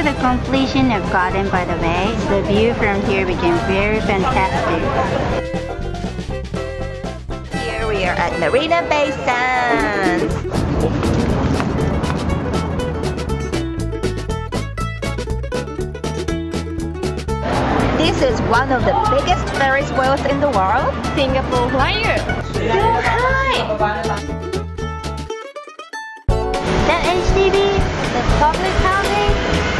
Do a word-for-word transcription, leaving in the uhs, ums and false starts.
After the completion of Garden by the Bay, the view from here became very fantastic. Here we are at Marina Bay Sands. This is one of the biggest Ferris wheels in the world, Singapore Flyer. So high! The H D B, the public housing.